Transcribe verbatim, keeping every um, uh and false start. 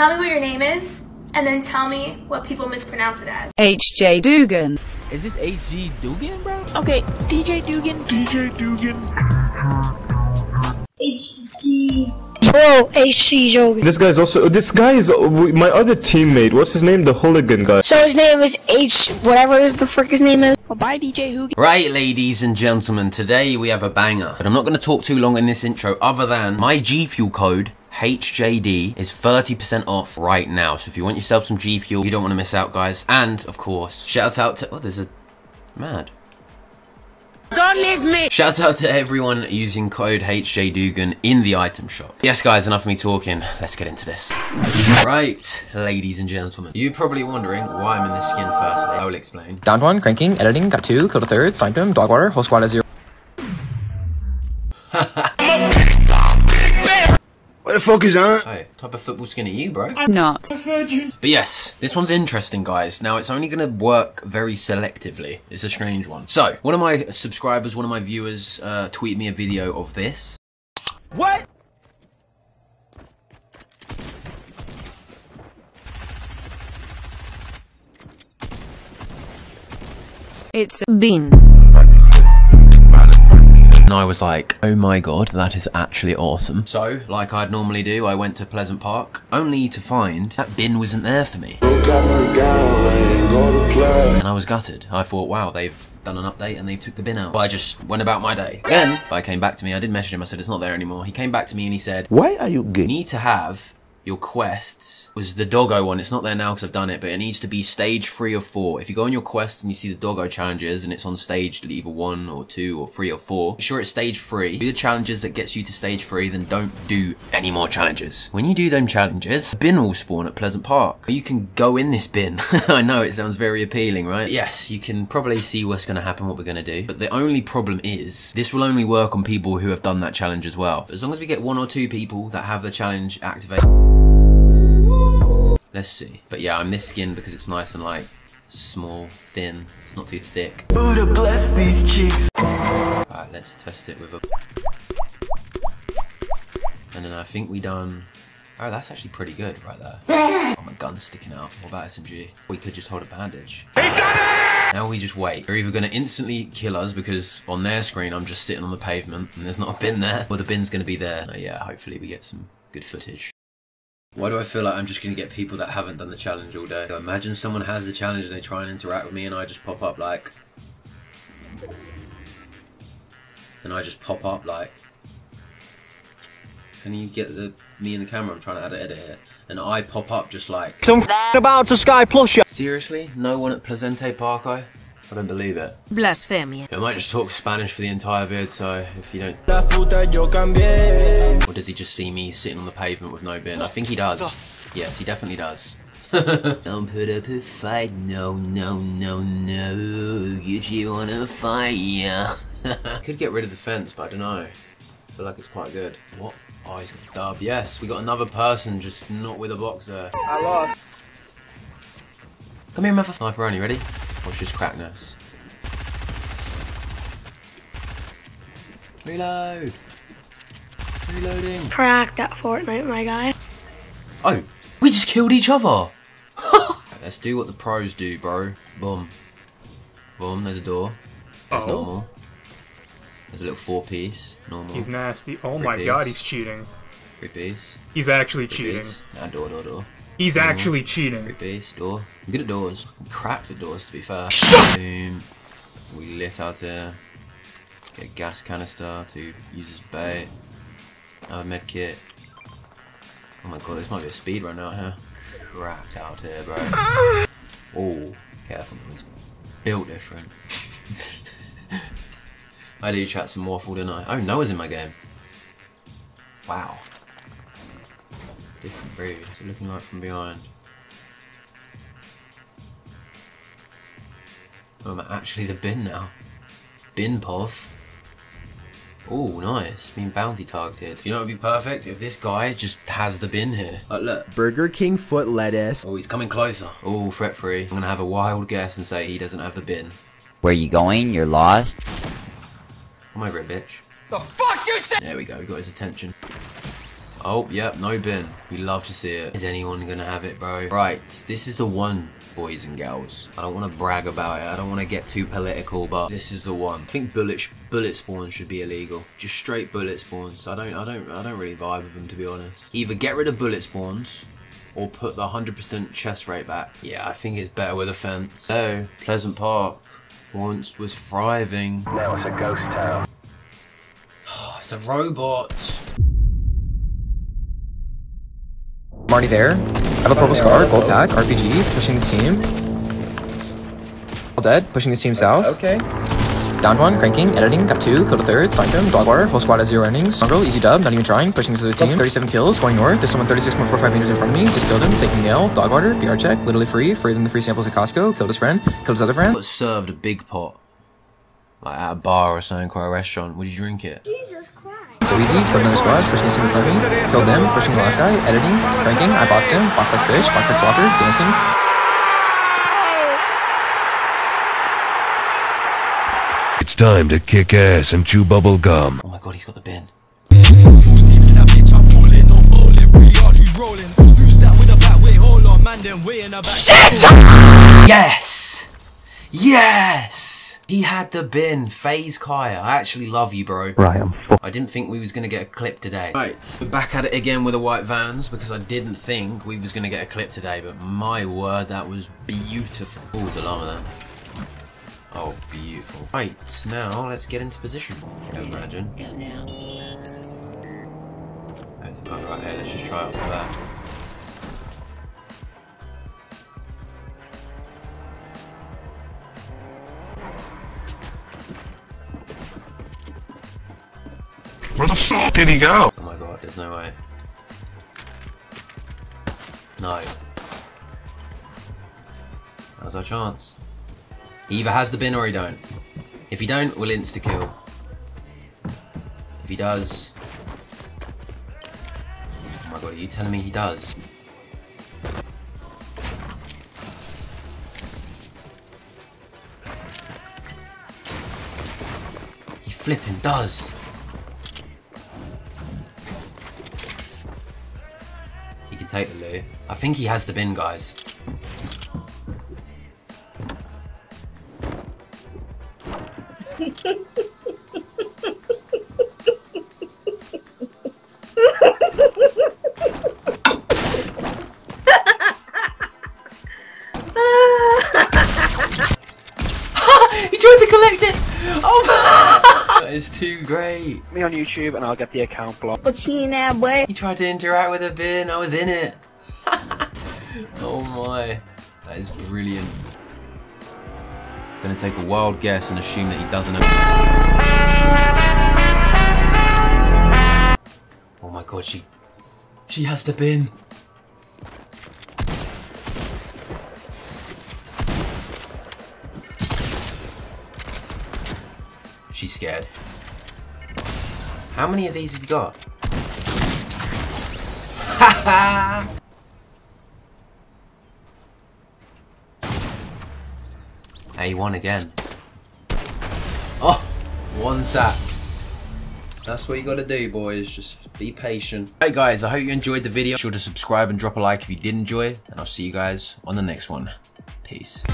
Tell me what your name is, and then tell me what people mispronounce it as. H J Dugan. Is this H J Dugan, bro? Okay, D J Dugan. D J Dugan. H G. Bro, H C Jogan. This guy's also. This guy is my other teammate. What's his name? The hooligan guy. So his name is H. Whatever is the frick his name is. Well, bye, D J Hoogan. Right, ladies and gentlemen. Today we have a banger, but I'm not going to talk too long in this intro. Other than my G Fuel code. H J D is thirty percent off right now. So if you want yourself some G Fuel, you don't want to miss out, guys. And of course, shout out to, oh, there's a mad. Don't leave me. Shout out to everyone using code H J Dugan in the item shop. Yes, guys, enough of me talking. Let's get into this. Right, ladies and gentlemen. You're probably wondering why I'm in this skin firstly. I will explain. Downed one, cranking, editing, got two, killed a third, sniped him, dog water, whole squad at zero. What the fuck is that? Hey, what type of football skin are you, bro? I'm not. But yes, this one's interesting, guys. Now, it's only going to work very selectively. It's a strange one. So, one of my subscribers, one of my viewers, uh, tweeted me a video of this. What? It's been. And I was like, oh my god, that is actually awesome. So, like I'd normally do, I went to Pleasant Park, only to find that bin wasn't there for me. And I was gutted. I thought, wow, they've done an update and they've took the bin out. But I just went about my day. Then, I came back to me, I did message him, I said, it's not there anymore. He came back to me and he said, why are you gay? You need to have your quests, was the doggo one. It's not there now because I've done it, but it needs to be stage three or four. If you go on your quests and you see the doggo challenges and it's on stage either one or two or three or four, make sure it's stage three. Do the challenges that gets you to stage three, then don't do any more challenges. When you do them challenges, a bin will spawn at Pleasant Park. You can go in this bin. I know it sounds very appealing, right? Yes, you can probably see what's going to happen, what we're going to do. But the only problem is this will only work on people who have done that challenge as well. As long as we get one or two people that have the challenge activated. Let's see. But yeah, I'm this skin because it's nice and like small, thin. It's not too thick. Buddha bless these cheeks. Alright, let's test it with a. And then I think we done. Oh, that's actually pretty good right there. Oh, my gun's sticking out. What about S M G? We could just hold a bandage. He done it! Now we just wait. They're either going to instantly kill us because on their screen I'm just sitting on the pavement and there's not a bin there, or the bin's going to be there. Oh, yeah, hopefully we get some good footage. Why do I feel like I'm just going to get people that haven't done the challenge all day? Imagine someone has the challenge and they try and interact with me and I just pop up like... And I just pop up like... Can you get the me in the camera? I'm trying to add an edit here. And I pop up just like... Some f***ing about to Sky Plus you. Seriously? No one at Pleasante Park, I? I don't believe it. Blasphemy. I might just talk Spanish for the entire vid, so if you don't... Or does he just see me sitting on the pavement with no bin? I think he does. Yes, he definitely does. Don't put up a fight, no, no, no, no. Get you on a fire. Yeah. Could get rid of the fence, but I don't know. I feel like it's quite good. What? Oh, he's got the dub. Yes, we got another person, just not with a box there. I lost. Come here, mother. Sniper only, ready? Watch this crack nurse. Reload! Reloading! Crack that Fortnite, my guy. Oh! We just killed each other! Let's do what the pros do, bro. Boom. Boom, there's a door. There's oh. Normal. There's a little four piece. Normal. He's nasty. Oh Three my piece. God, he's cheating. Three piece. He's actually Three cheating. Piece. Nah, door, door, door. He's Normal. Actually cheating. Three piece, door. I'm good at doors. I'm cracked at doors, to be fair. Boom. We lit out here. Get a gas canister to use as bait. Another med kit. Oh my god, this might be a speed run out here. Cracked out here, bro. Oh, careful. It's built different. I do chat some waffle, don't I? Oh, Noah's in my game. Wow. Different breed. What's it looking like from behind? Oh, I'm actually the bin now. Bin pov. Oh, nice. Being bounty targeted. You know what would be perfect? If this guy just has the bin here. Like, look. Burger King foot lettuce. Oh, he's coming closer. Oh, threat free. I'm gonna have a wild guess and say he doesn't have the bin. Where you going? You're lost. Come over it, bitch. The fuck you said? There we go. We got his attention. Oh, yep, no bin. We love to see it. Is anyone gonna have it, bro? Right, this is the one, boys and girls. I don't want to brag about it. I don't want to get too political, but this is the one. I think bullet bullet spawns should be illegal. Just straight bullet spawns. I don't, I don't, I don't really vibe with them, to be honest. Either get rid of bullet spawns, or put the one hundred percent chest rate back. Yeah, I think it's better with a fence. So, Pleasant Park once was thriving. Now it's a ghost town. Oh, it's a robot. I'm already there. I have a purple scar, gold tag, R P G, pushing the seam. All dead, pushing the seam south. Okay. Down one, cranking, editing, got two, killed a third, slanked him, dog water, whole squad has zero endings. Mongrel, easy dub, not even trying, pushing to the team. thirty-seven kills, going north. There's someone thirty-six point four five meters in front of me, just killed him, taking nail, dog water, B R check, literally free, free than the free samples at Costco, killed his friend, killed his other friend. Got served a big pot, like at a bar or something, quite a restaurant. Would you drink it? Jesus Christ. So easy, killed another squad, pushing the team in front of me, killed them, pushing the last guy, editing, cranking, I boxed him, boxed like fish, boxed like flopper, dancing. It's time to kick ass and chew bubble gum. Oh my god, he's got the bin. Yes! Yes! He had the bin. FaZe Kaya. I actually love you, bro. Right, I'm fucked. I didn't think we was going to get a clip today. Right, we're back at it again with the white vans because I didn't think we was going to get a clip today, but my word, that was beautiful. Ooh, the llama there. Oh, beautiful. Right, now let's get into position. Imagine. That's about right there. Let's just try it for that. Where the fuck did he go? Oh my god, there's no way. No. That's our chance. He either has the bin or he don't. If he don't, we'll insta-kill. If he does... Oh my god, are you telling me he does? He flipping does! He can take the loot. I think he has the bin, guys. It's too great. Me on YouTube and I'll get the account blocked. But you now, boy. He tried to interact with a bin. I was in it. Oh my, that is brilliant. Gonna take a wild guess and assume that he doesn't have. Oh my god, she, she has the bin. She's scared. How many of these have you got? Ha ha! Hey, one again. Oh! One tap. That's what you gotta do, boys. Just be patient. Hey guys, I hope you enjoyed the video. Be sure to subscribe and drop a like if you did enjoy it. And I'll see you guys on the next one. Peace.